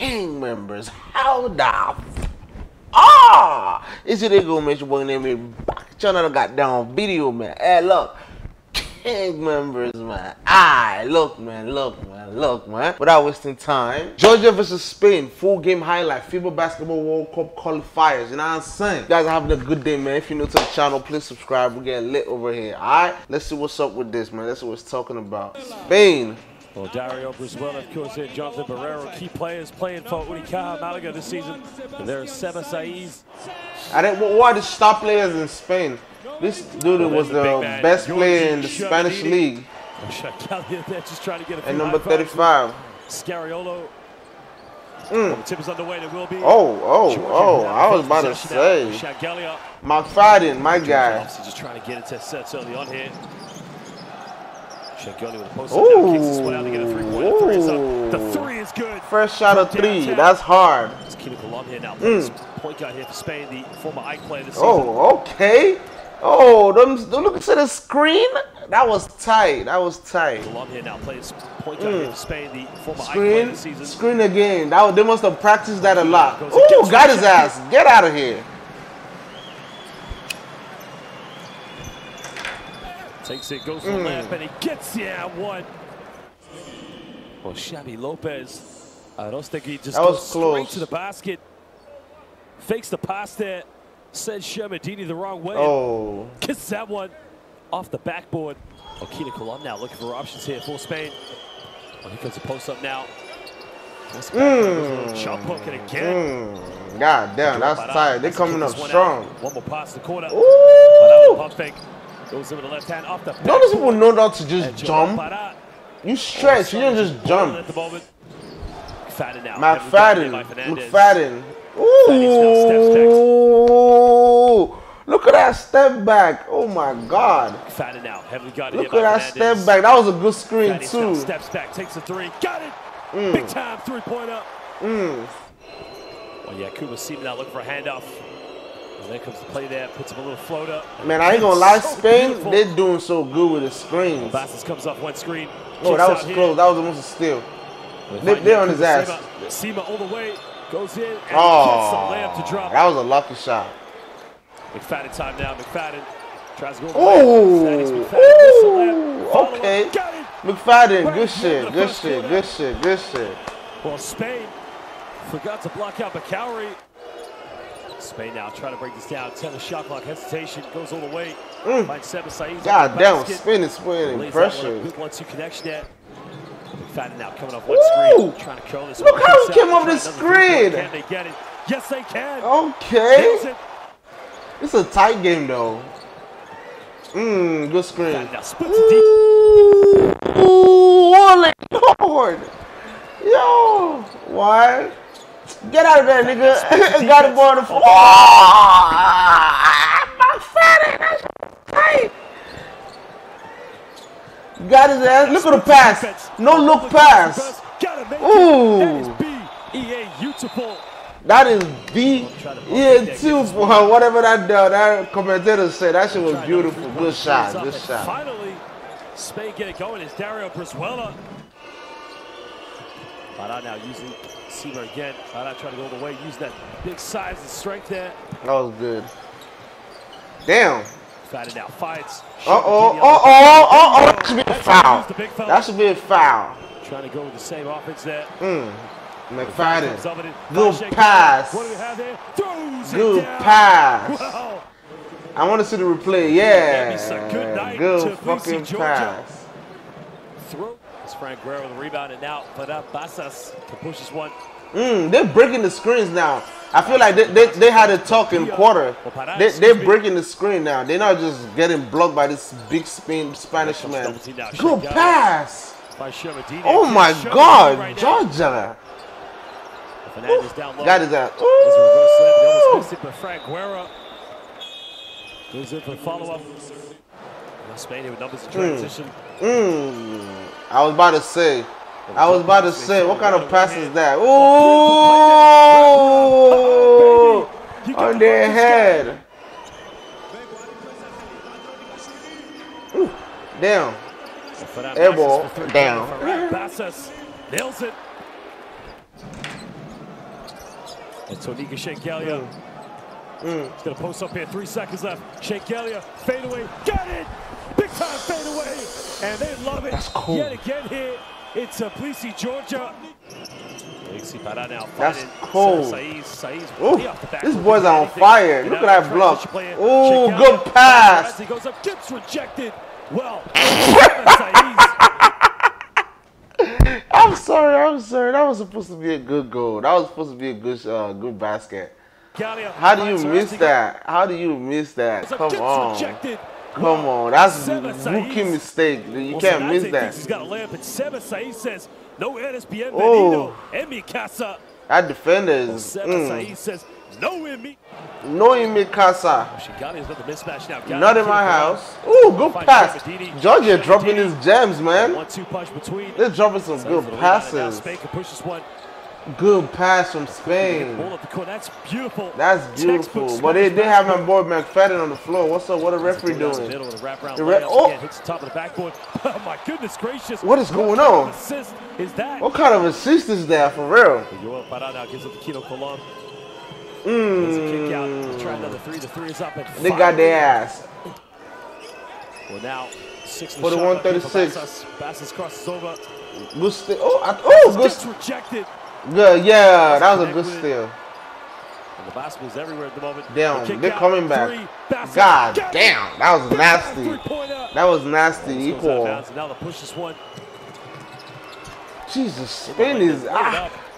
gang members. How the it's your nigga, man. Your boy named me back. Y'all know the goddamn video, man. Hey, look. Gang members, man. Aye, look, man. Without wasting time, Georgia versus Spain, full game highlight, FIBA Basketball World Cup qualifiers. You know what I'm saying? You guys are having a good day, man. If you're new to the channel, please subscribe. We're getting lit over here. Alright? Let's see what's up with this, man. That's what it's talking about. Spain. Well, Dario Brizuela, of course, and Jonathan Barreiro, key players playing for Unicaja Malaga this season. And there is Sebas Saiz. Why the star players in Spain? This dude was the best player in the Spanish league. And number 35. Scariolo. The tip is underway. There will be. Oh! I was about to say. McFadden, my guy. Just trying to get into sets early on here. Shengelia with a post down, kicks this one out to get a three-pointer. The three is good. First shot of three. That's hard. Let's keep it along here now. Point guard here for Spain, the former Ike player this season. Don't look to the screen. That was tight. Along here now, plays point guard here for Spain, the former Ike player this season. Screen again. They must have practiced that a lot. Oh, got his ass. Get out of here. Takes it, goes to the left, and he gets the air one. Well, Shabby Lopez. Arostegui just goes straight to the basket. Fakes the pass there. Sends Shermadini the wrong way. Gets that one off the backboard. Onika Shengelia now looking for options here for Spain. He goes to post up now. Chop hook it again. God damn, that's tight. They're coming up strong. One more pass to the corner. Pump fake. Goes in with the left hand off the back. Don't people know not to just jump? Barrera. You stretch, you don't just jump. At the moment. McFadden. Ooh. Look at that step back. Oh my God. McFadden now. Heavily guarded. Look at that step back. That was a good screen too. Steps back, takes a three. Got it. Big time three-pointer. Well, yeah, Kuba seemed to look for a handoff. And there comes the play there, puts him a little floater. Man, I ain't gonna lie, Spain, they're doing so good with the screens. Bastos comes off one screen. Oh, that was close. That was almost a steal. They're on his ass. Sema all the way, goes in, and gets the layup to drop. That was a lucky shot. McFadden time now. McFadden tries to go. Okay. McFadden, good shit. Well, Spain forgot to block out McCowery. Spain now trying to break this down. 10 shot clock, hesitation, goes all the way. Finds Sebas Saiz. God damn, Spain is winning pressure. Once you connection that. McFadden now coming off one screen, trying to curl this. Look how he came off the screen. Can they get it? Yes, they can. Okay. It's a tight game though. Good screen. Now splits it deep. Oh Lord. Yo, why? Get out of there, nigga. Got it on the floor. Got his ass. Look at the pass. No look pass. Ooh. That is beautiful. Whatever that commentator said, that shit was beautiful. Good shot. Good shot. Finally, Spain get it going. It's Dario Brizuela. Barrera now using Sema again. Barrera trying to go all the way. Use that big size and strength there. That was good. Damn. Fighting now. Fights. That should be a foul. That should be a foul. Trying to go with the same offense there. McFadden. Good pass. What do we have there? Throws good pass. Wow. I want to see the replay. Yeah. Good fucking pass. Throw. Frank Guerra with the rebound, and now Bastos to push this one. They're breaking the screens now. I feel like they had a talk in quarter. They're breaking the screen now. They're not just getting blocked by this big Spanish man. Good pass. Oh my God, Georgia. That is that. Frank Guerra goes in for follow-up. Spain here with numbers in transition. I was about to say, what kind of pass is that? Ooh! On their head. Ooh, down. Airball, down. Nails it. It's Onika Shengelia. He's going to post up here. 3 seconds left. Shengelia, fade away. Got it! Big time fade away. And they love it. That's cool. Yet again here. It's Tbilisi, Georgia. That's cold. This boy's on fire. Look at that block. Oh, good pass. He goes up, gets rejected. Well, I'm sorry. That was supposed to be a good goal. That was supposed to be a good basket. How do you miss that? How do you miss that? Come on. Come on, that's a rookie mistake. You can't miss that. He's got a layup, and Sebas Saiz says, "No eres bienvenido en mi casa." That defender is. Sebas Saiz says, "No in me." No in mi casa. Not in my house. Ooh, good pass. Georgia dropping his gems, man. They're dropping some good passes. Good pass from Spain. That's beautiful. That's beautiful. But they have my boy McFadden on the floor. What's up? What a referee doing? Oh my goodness gracious! What is going on? What kind of assist is that for real? They got their ass. Well now. 41-36. Passes crosses over. Gusto. Oh, Gusto. Rejected. Good, yeah, that was a good steal. And the basketball's everywhere at the moment. Damn, they're coming back. God damn, that was nasty. That was nasty. Equal. Now the push is one. Jesus, Spain is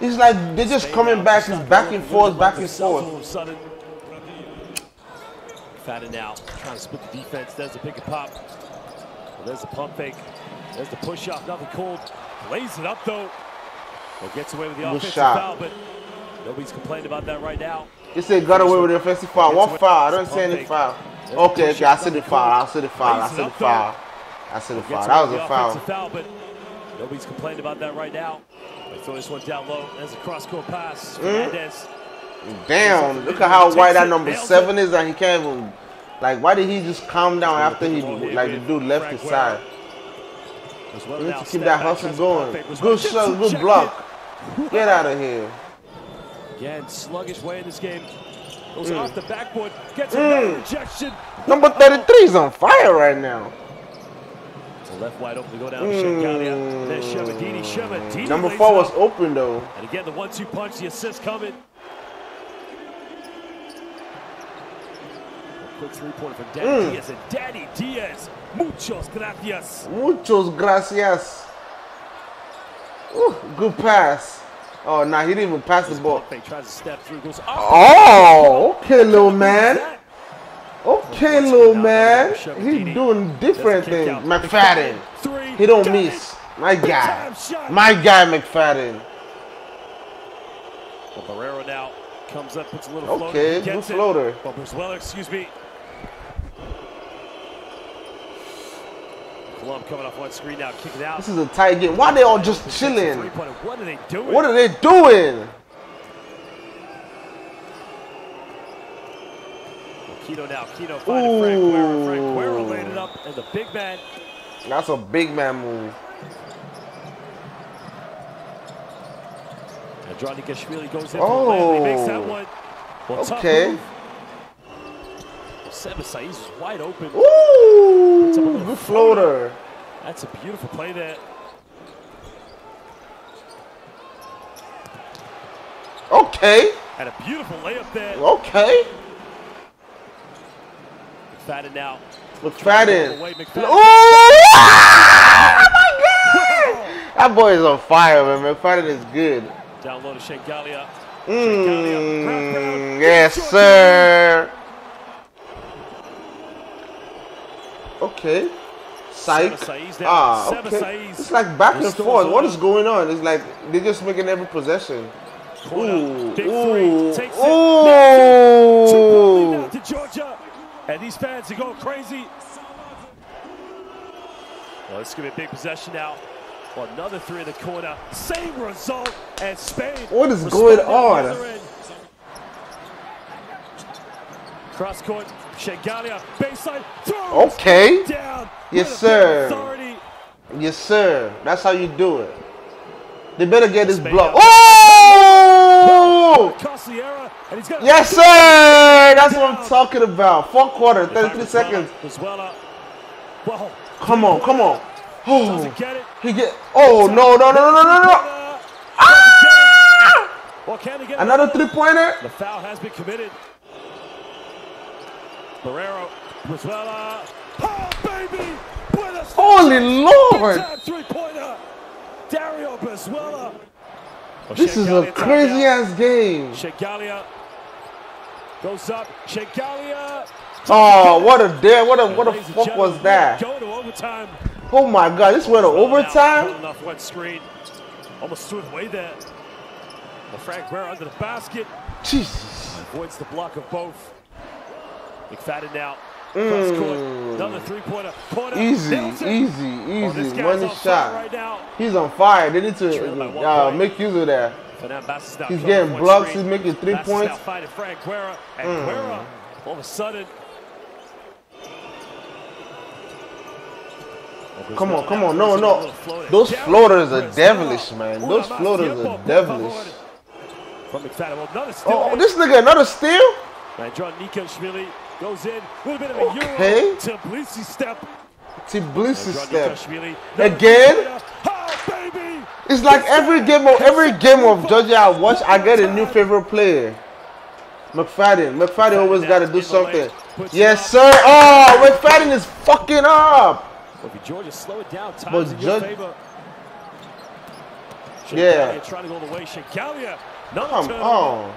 it's like they're just coming back. It's back and forth, back and forth. Fatin now trying to split the defense. There's a pick and pop. There's the pump fake. There's the push off. Nothing cold. Lays it up though. Well, gets away with the offensive foul, but nobody's complaining about that right now. You said got away with the offensive foul. What foul? I don't see any foul. Okay, I see the foul. I see the foul. I see the foul. I see the foul. That was a foul. But nobody's complaining about that right now. They throw this one down low. There's a cross-court pass. Damn, look at how wide that number 7 is, and he can't even. Like, why did he just calm down after he the dude left his side? We need to keep that hustle going. Good shot, good block. Get out of here. Again, sluggish way in this game. Goes off the backboard, gets another rejection. Number 33 is on fire right now. So left wide open to go down to Shengelia. There's Shermadini. Number 4 was open though. And again, the 1-2 punch, the assist coming. A quick three-pointer for Daddy Diaz, and Daddy Diaz. Muchos gracias. Muchos gracias. Ooh, good pass. Oh, nah, he didn't even pass the ball. Tries to step through, goes oh, okay, little man. Okay, little man. He's doing different things. McFadden. He don't miss. My guy. My guy, McFadden. Well, Barrera now comes up, puts a little floater. Okay, good floater. Well, Brizuela, excuse me. Coming off one screen now, kick it out. This is a tight game. Why are they all just chilling? What are they doing? What are they doing? Kito now. Kito finding Frank Guerra. Frank Guerra laid it up as a big man. That's a big man move. Andronikashvili goes in. He makes that one. Well, okay. Sebas Saiz is wide open. Ooh, good floater. That's a beautiful play there. Okay. And a beautiful layup there. Okay. McFadden now. McFadden. Oh, my God. That boy is on fire, man. McFadden is good. Down low to Shengelia. Yes, sir. Okay. Psych. Okay. It's like back and forth. What is going on? It's like they're just making every possession. Ooh. Ooh. Ooh. To Georgia. And these fans are going crazy. Well, it's going to be a big possession now. Well, another three in the corner. Same result as Spain. What is going on? Cross court. Shengelia, baseline, throws down. Yes, sir. Yes, sir. That's how you do it. They better get this block. Oh! Yes, sir! That's what I'm talking about. Fourth quarter, 33 seconds. Come on, come on. Oh, he get. Oh, no, no, no, no, no, no. Ah! Another three-pointer. The foul has been committed. Barrera, Brizuela. Oh, baby! Holy Lord! Three-pointer. Dario Brizuela. This is a crazy ass game. Shengelia goes up. Shengelia. Oh, what a dare! What a fuck was that? Oh my God! This went to overtime. Wet screen. Almost threw it away there. Frank Guerra under the basket. Jesus. Avoids the block of both. McFadden now. Another three-pointer. Easy, easy, easy. Money shot. He's on fire. They need to make use of that. He's getting blocks. He's making 3 points. Frank Guerra, and Guerra, all of a sudden. Come on, come on. No, no. Those floaters are devilish, man. Those floaters are devilish. Oh, this nigga, another steal? Andronikashvili goes in with a bit of a Euro. Tbilisi step. Tbilisi step. Again? It's like every game of Georgia I watch, I get a new favorite player. McFadden. McFadden always got to do something. Yes, sir. Oh, McFadden is fucking up. Georgia, slow it down. Time's in your favor. Yeah. Trying to go the way. Shengelia. Come on.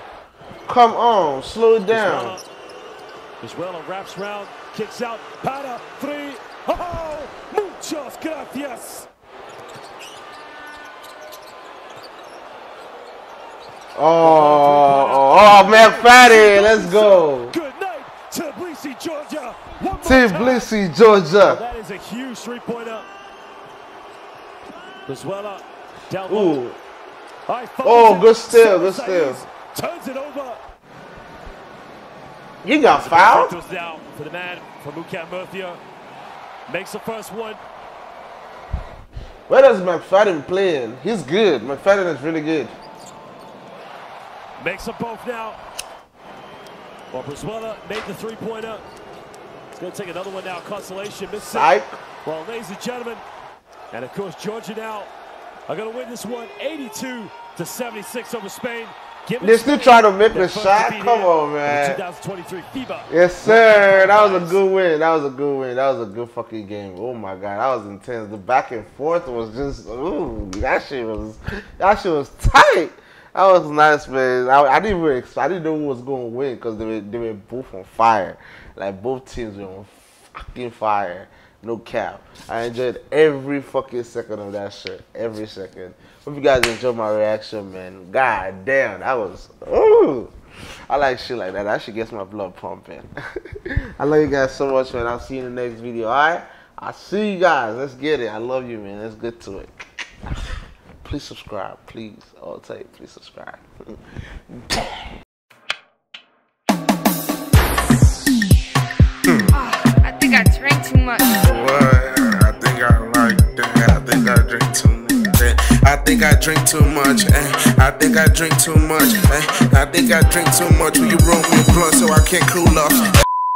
Come on, slow it down. Brizuela wraps round, kicks out, para three. Oh, muchas gracias. Oh, McFadden, let's go. Good night, Tbilisi, Georgia. Tbilisi, Georgia. That is a huge three-pointer. Brizuela down low. Oh, good steal, good steal. Turns it over. You got fouled. Down for the man from Murcia. Makes the first one. Where does McFadden play in? He's good. McFadden is really good. Makes them both now. Well, Brizuela made the three-pointer. It's going to take another one now. Consolation misses. Well, ladies and gentlemen, and of course Georgia now are going to win this one, 82-76 over Spain. They still trying to make the shot. Come on, man. 2023 FIBA. Yes, sir. That was a good win. That was a good win. That was a good fucking game. Oh my God, that was intense. The back and forth was just, ooh, that shit was tight. That was nice, man. I didn't know who was going to win because they were both on fire. Like both teams were on fucking fire. No cap. I enjoyed every fucking second of that shit. Every second. Hope you guys enjoyed my reaction, man. God damn, that was. Ooh. I like shit like that. That shit gets my blood pumping. I love you guys so much, man. I'll see you in the next video. Alright? I'll see you guys. Let's get it. I love you, man. Let's get to it. Please subscribe. Please. All tight. Please subscribe. I drank too much. What? I think I like that. I think I drink too much. I think I drink too much. I think I drink too much. I think I drink too much. Will you roll me a blunt so I can't cool off?